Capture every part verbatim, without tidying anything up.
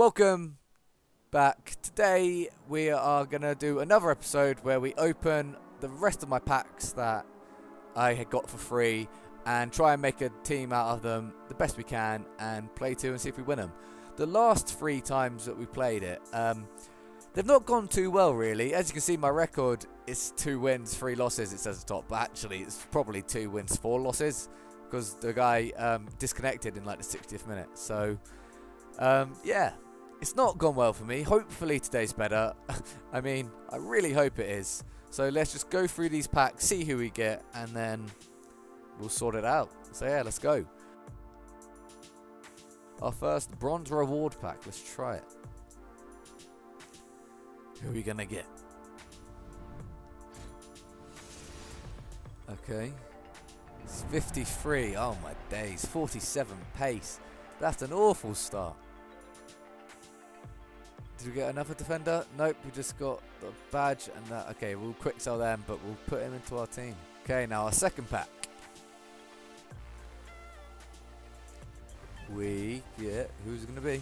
Welcome back. Today we are going to do another episode where we open the rest of my packs that I had got for free and try and make a team out of them the best we can and play two and see if we win them. The last three times that we played it, um, they've not gone too well really. As you can see, my record is two wins, three losses, it says at the top, but actually it's probably two wins, four losses because the guy um, disconnected in like the sixtieth minute. So um, yeah, it's not gone well for me. Hopefully today's better. I mean, I really hope it is. So let's just go through these packs, see who we get, and then we'll sort it out. So yeah, let's go. Our first bronze reward pack. Let's try it. Who are we gonna get? Okay. It's fifty-three. Oh my days. forty-seven pace. That's an awful start. Did we get another defender? Nope, we just got the badge and that. Okay, we'll quick sell them, but we'll put him into our team. Okay, now our second pack. We get, who's it going to be?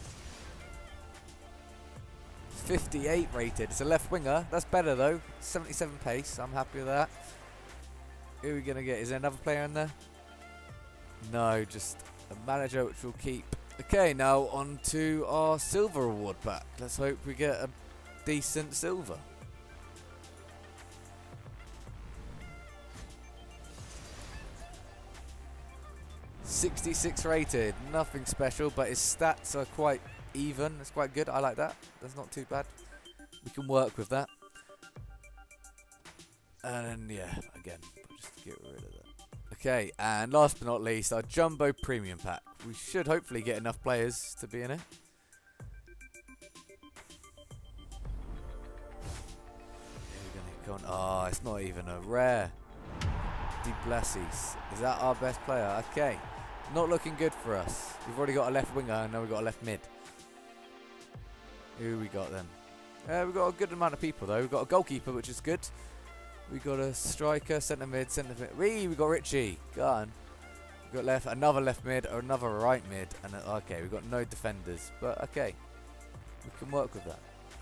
fifty-eight rated. It's a left winger. That's better though. seventy-seven pace. I'm happy with that. Who are we going to get? Is there another player in there? No, just a manager, which we'll keep. Okay, now on to our silver reward pack. Let's hope we get a decent silver. sixty-six rated, nothing special, but his stats are quite even. It's quite good, I like that. That's not too bad. We can work with that. And yeah, again, just get rid of that. Okay, and last but not least, our Jumbo Premium Pack. We should hopefully get enough players to be in it. We're gonna go on. Oh, it's not even a rare. De Blasis. Is that our best player? Okay. Not looking good for us. We've already got a left winger and now we've got a left mid. Who we got then? Uh, we've got a good amount of people though. We've got a goalkeeper, which is good. We got a striker, centre mid, centre mid. We we got Ritchie. Go on. We got left, another left mid, or another right mid, and a, okay, we got no defenders, but okay, we can work with that.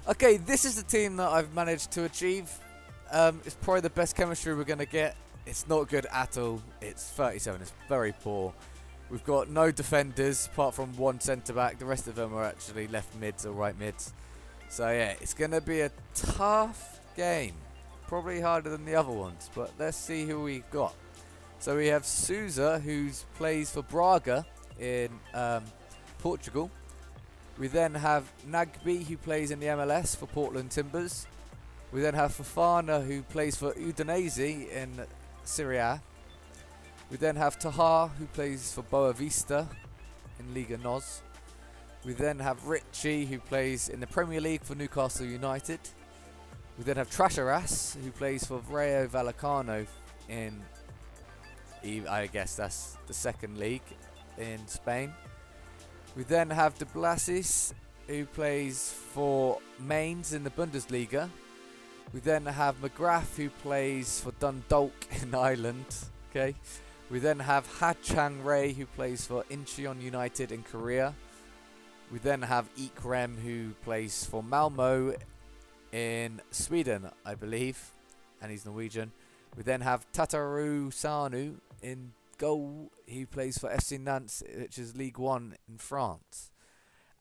Okay, this is the team that I've managed to achieve. Um, it's probably the best chemistry we're gonna get. It's not good at all. It's thirty-seven. It's very poor. We've got no defenders apart from one centre back. The rest of them are actually left mids or right mids. So yeah, it's gonna be a tough game. Probably harder than the other ones, but let's see who we've got. So we have Sousa, who plays for Braga in um, Portugal. We then have Nagbe, who plays in the M L S for Portland Timbers. We then have Fofana, who plays for Udinese in Syria. We then have Tahar, who plays for Boa Vista in Liga Nos. We then have Ritchie, who plays in the Premier League for Newcastle United. We then have Trashorras, who plays for Rayo Vallecano in, I guess that's the second league in Spain. We then have De Blasis, who plays for Mainz in the Bundesliga. We then have McGrath, who plays for Dundalk in Ireland. Okay. We then have Ha Chang-rae, who plays for Incheon United in Korea. We then have Eikrem, who plays for Malmo in Sweden, I believe, and he's Norwegian. We then have Tatarusanu in goal. He plays for F C Nantes, which is League One in France.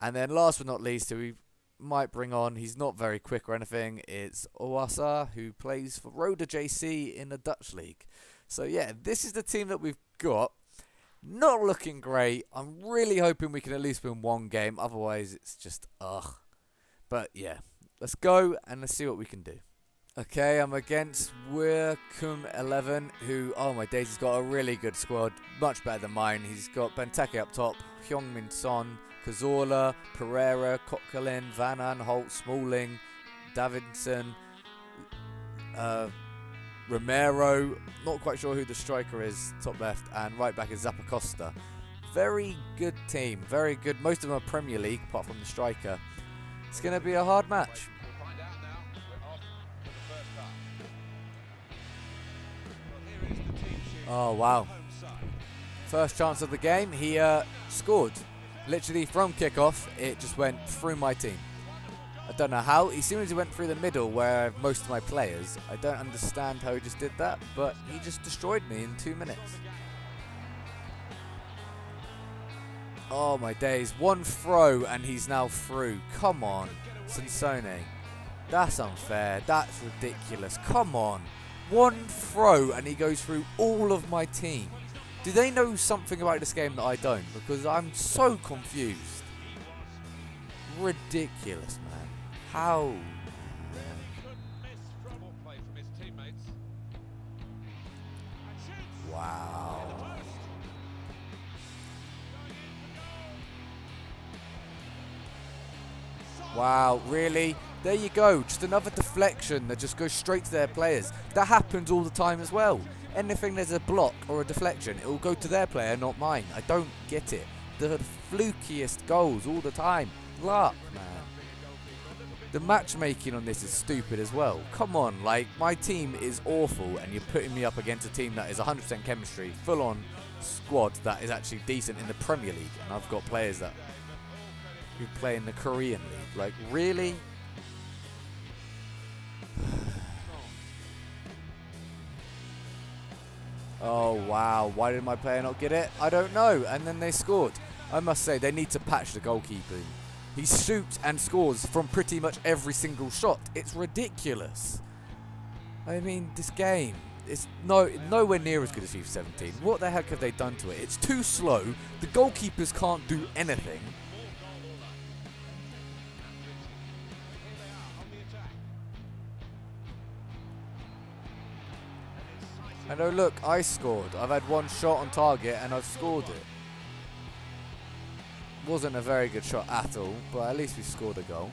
And then last but not least, who we might bring on, he's not very quick or anything, it's Auassar, who plays for Roda J C in the Dutch league. So yeah, this is the team that we've got. Not looking great. I'm really hoping we can at least win one game, otherwise it's just ugh. But yeah, let's go and let's see what we can do. Okay, I'm against Wirkum eleven, who, oh my days, he's got a really good squad. Much better than mine. He's got Benteke up top, Hyongmin Son, Cazorla, Pereira, Coquelin, Van Aanholt, Smalling, Davidson, uh, Romero. Not quite sure who the striker is, top left, and right back is Zappacosta. Very good team, very good. Most of them are Premier League, apart from the striker. It's going to be a hard match. Oh wow, first chance of the game, he uh, scored. Literally from kickoff, it just went through my team. I don't know how. He seems to went through the middle where most of my players. I don't understand how he just did that, but he just destroyed me in two minutes. Oh my days. One throw and he's now through. Come on, Sansone. That's unfair. That's ridiculous. Come on. One throw and he goes through all of my team. Do they know something about this game that I don't? Because I'm so confused. Ridiculous, man. How? Wow. Wow, really? There you go. Just another deflection that just goes straight to their players. That happens all the time as well. Anything there's a block or a deflection, it will go to their player, not mine. I don't get it. The flukiest goals all the time. Luck, man. The matchmaking on this is stupid as well. Come on, like, my team is awful and you're putting me up against a team that is one hundred percent chemistry, full-on squad that is actually decent in the Premier League, and I've got players that who play in the Korean League. Like, really? Oh, wow. Why did my player not get it? I don't know. And then they scored. I must say, they need to patch the goalkeeping. He shoots and scores from pretty much every single shot. It's ridiculous. I mean, this game is no, nowhere near as good as FIFA seventeen. What the heck have they done to it? It's too slow. The goalkeepers can't do anything. And oh look, I scored. I've had one shot on target and I've scored it. Wasn't a very good shot at all, but at least we scored a goal.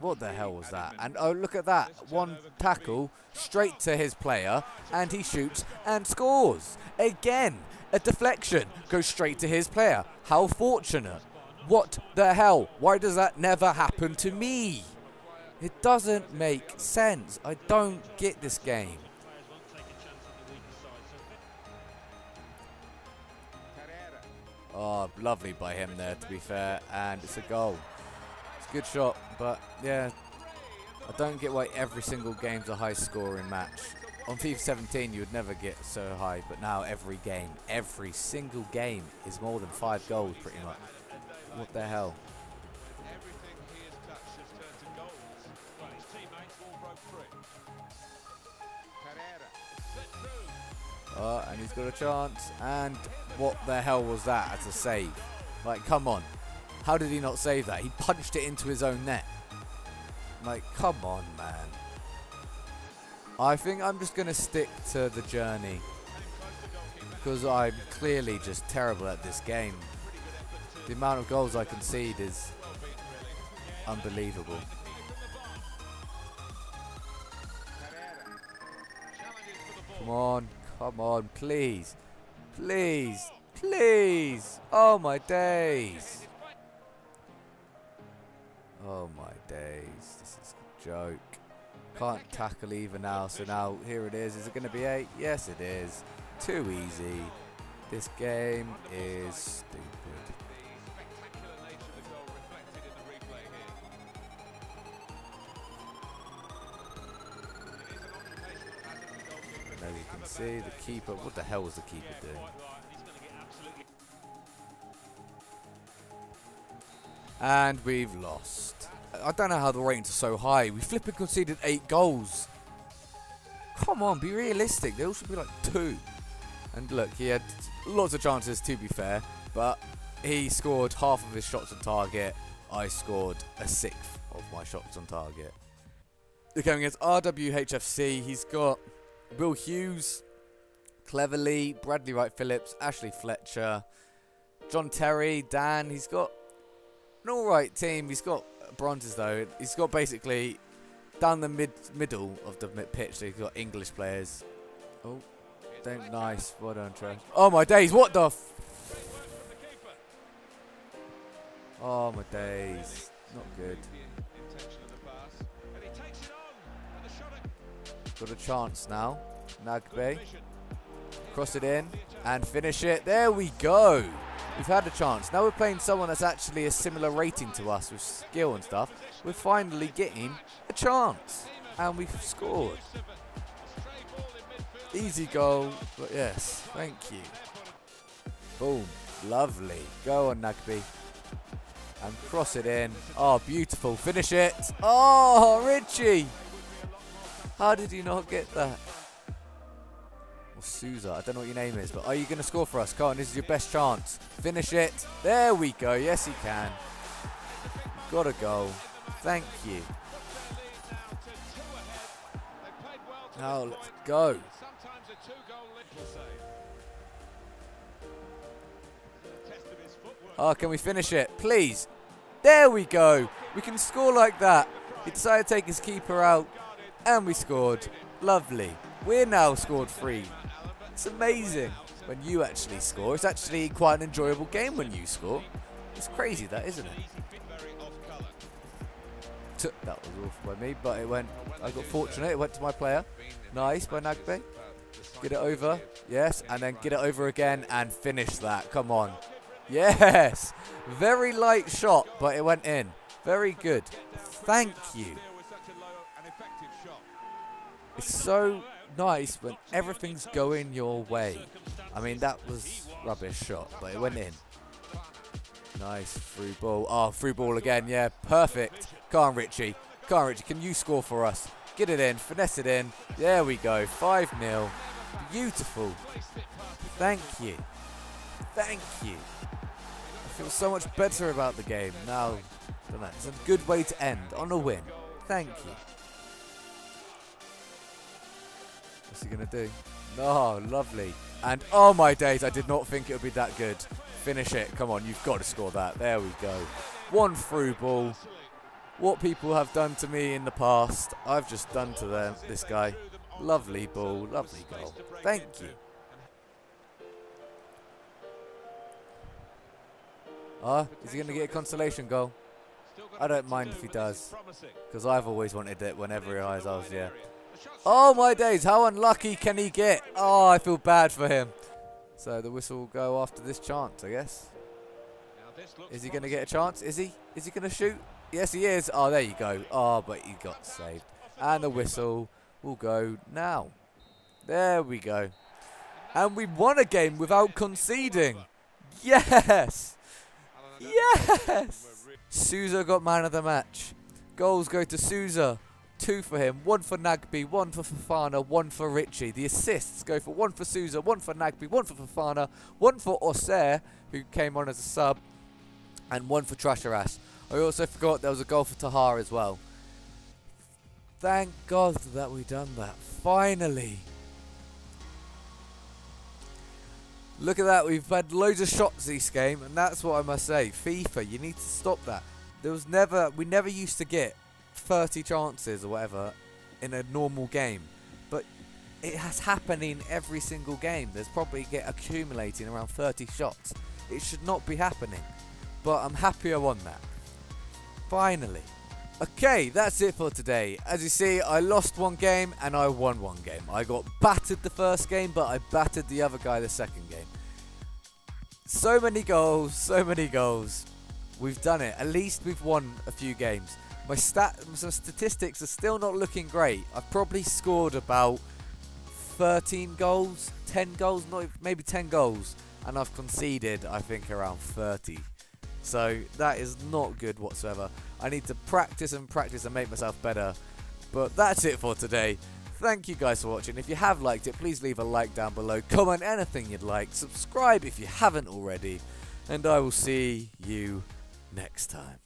What the hell was that? And oh, look at that. One tackle straight to his player, and he shoots and scores. Again, a deflection goes straight to his player. How fortunate. What the hell? Why does that never happen to me? It doesn't make sense. I don't get this game. Oh, lovely by him there, to be fair, and it's a goal. It's a good shot, but yeah, I don't get why every single game's a high-scoring match. On FIFA seventeen, you would never get so high, but now every game, every single game is more than five goals, pretty much. What the hell? Oh, and he's got a chance, and what the hell was that as a save? Like, come on. How did he not save that? He punched it into his own net. Like, come on, man. I think I'm just going to stick to the journey, because I'm clearly just terrible at this game. The amount of goals I concede is unbelievable. Come on. Come on, please, please, please. Oh, my days. Oh, my days. This is a joke. Can't tackle even now, so now here it is. Is it going to be eight? Yes, it is. Too easy. This game is stupid. See the keeper. What the hell was the keeper doing? And we've lost. I don't know how the ratings are so high. We flipping conceded eight goals. Come on, be realistic. There should be like two. And look, he had lots of chances, to be fair, but he scored half of his shots on target. I scored a sixth of my shots on target. They're going against R W H F C. He's got Will Hughes, Cleverly, Bradley Wright-Phillips, Ashley Fletcher, John Terry, Dan. He's got an alright team. He's got bronzes, though. He's got basically down the mid middle of the pitch. They've got English players. Oh, don't nice. Well done, Trey. Oh, my days. What the f... Oh, my days. Not good. Got a chance now. Nagbe. Cross it in and finish it. There we go. We've had a chance. Now we're playing someone that's actually a similar rating to us with skill and stuff. We're finally getting a chance. And we've scored. Easy goal, but yes, thank you. Boom. Lovely. Go on, Nagbe. And cross it in. Oh, beautiful. Finish it. Oh, Ritchie. How did he not get that? Well, Sousa, I don't know what your name is, but are you going to score for us? Come on, this is your best chance. Finish it. There we go. Yes, he can. Got a goal. Thank you. Now, let's go. Oh, can we finish it? Please. There we go. We can score like that. He decided to take his keeper out. And we scored. Lovely. We're now scored three. It's amazing when you actually score. It's actually quite an enjoyable game when you score. It's crazy that, isn't it? That was awful by me, but it went. I got fortunate. It went to my player. Nice by Nagbe. Get it over. Yes, and then get it over again and finish that. Come on. Yes. Very light shot, but it went in. Very good. Thank you. It's so nice when everything's going your way. I mean, that was rubbish shot, but it went in. Nice through ball. Oh, through ball again. Yeah, perfect. Come on, Ritchie. Come on, Ritchie. Can you score for us? Get it in. Finesse it in. There we go. five nil. Beautiful. Thank you. Thank you. I feel so much better about the game now. It's a good way to end on a win. Thank you. What's he going to do? Oh, lovely. And oh my days, I did not think it would be that good. Finish it. Come on, you've got to score that. There we go. One through ball. What people have done to me in the past, I've just done to them. This guy. Lovely ball. Lovely goal. Thank you. Oh, is he going to get a consolation goal? I don't mind if he does. Because I've always wanted it whenever I was here. Yeah. Oh my days, how unlucky can he get? Oh, I feel bad for him. So the whistle will go after this chance, I guess. Is he going to get a chance? Is he? Is he going to shoot? Yes, he is. Oh, there you go. Oh, but he got saved. And the whistle will go now. There we go. And we won a game without conceding. Yes. Yes. Sousa got man of the match. Goals go to Sousa. Two for him, one for Nagbe, one for Fofana, one for Ritchie. The assists go for one for Sousa, one for Nagbe, one for Fofana, one for Auassar, who came on as a sub, and one for Trashorras. I also forgot there was a goal for Tahar as well. Thank God that we done that. Finally. Look at that, we've had loads of shots this game, and that's what I must say. FIFA, you need to stop that. There was never, we never used to get thirty chances or whatever in a normal game, but it has happened in every single game. There's probably get accumulating around thirty shots. It should not be happening, but I'm happier on that finally. Okay, that's it for today. As you see, I lost one game and I won one game. I got battered the first game, but I battered the other guy the second game. So many goals, so many goals. We've done it. At least we've won a few games. My stat, some statistics are still not looking great. I've probably scored about thirteen goals, ten goals, not even, maybe ten goals, and I've conceded, I think, around thirty. So that is not good whatsoever. I need to practice and practice and make myself better. But that's it for today. Thank you guys for watching. If you have liked it, please leave a like down below. Comment anything you'd like. Subscribe if you haven't already. And I will see you next time.